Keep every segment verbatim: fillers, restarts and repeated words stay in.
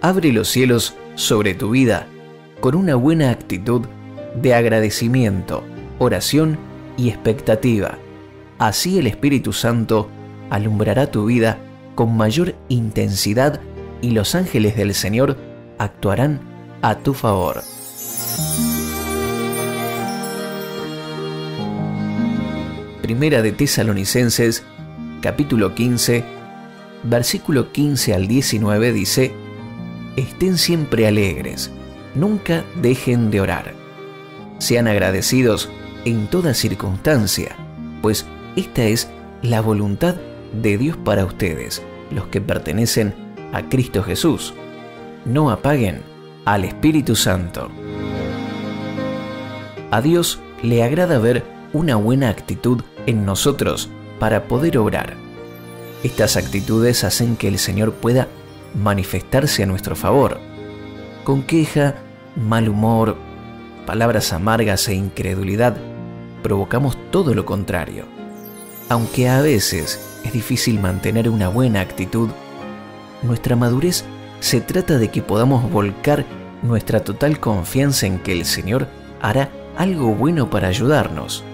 abre los cielos sobre tu vida con una buena actitud de agradecimiento, oración y expectativa. Así el Espíritu Santo alumbrará tu vida con mayor intensidad y los ángeles del Señor actuarán a tu favor. Primera de Tesalonicenses, capítulo quince, versículo quince al diecinueve dice: Estén siempre alegres, nunca dejen de orar. Sean agradecidos en toda circunstancia, pues esta es la voluntad de Dios para ustedes, los que pertenecen a Cristo Jesús. No apaguen al Espíritu Santo. A Dios le agrada ver una buena actitud en nosotros para poder obrar. Estas actitudes hacen que el Señor pueda manifestarse a nuestro favor. Con queja, mal humor, palabras amargas e incredulidad, provocamos todo lo contrario. Aunque a veces es difícil mantener una buena actitud, nuestra madurez se trata de que podamos volcar nuestra total confianza en que el Señor hará algo bueno para ayudarnos.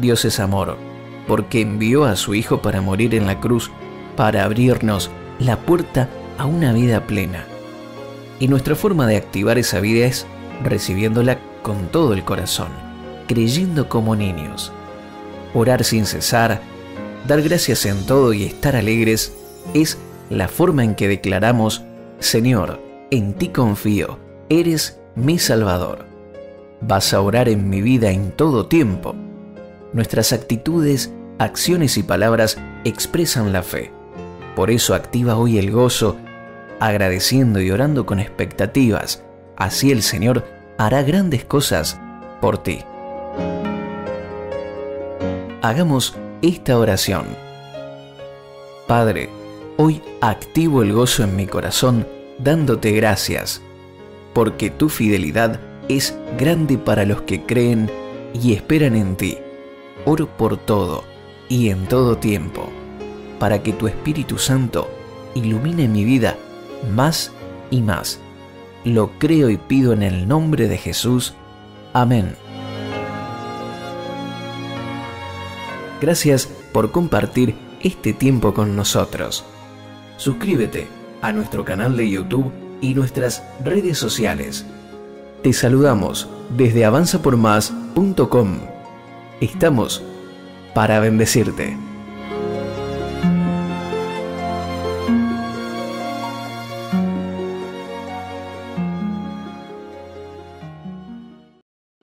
Dios es amor, porque envió a su Hijo para morir en la cruz, para abrirnos la puerta a una vida plena. Y nuestra forma de activar esa vida es recibiéndola con todo el corazón, creyendo como niños. Orar sin cesar, dar gracias en todo y estar alegres es la forma en que declaramos: Señor, en ti confío, eres mi Salvador. Vas a orar en mi vida en todo tiempo. Nuestras actitudes, acciones y palabras expresan la fe. Por eso activa hoy el gozo, agradeciendo y orando con expectativas. Así el Señor hará grandes cosas por ti. Hagamos esta oración. Padre, hoy activo el gozo en mi corazón, dándote gracias, porque tu fidelidad es grande para los que creen y esperan en ti. Oro por todo y en todo tiempo, para que tu Espíritu Santo ilumine mi vida más y más. Lo creo y pido en el nombre de Jesús. Amén. Gracias por compartir este tiempo con nosotros. Suscríbete a nuestro canal de YouTube y nuestras redes sociales. Te saludamos desde Avanza Por Más punto com. Estamos para bendecirte.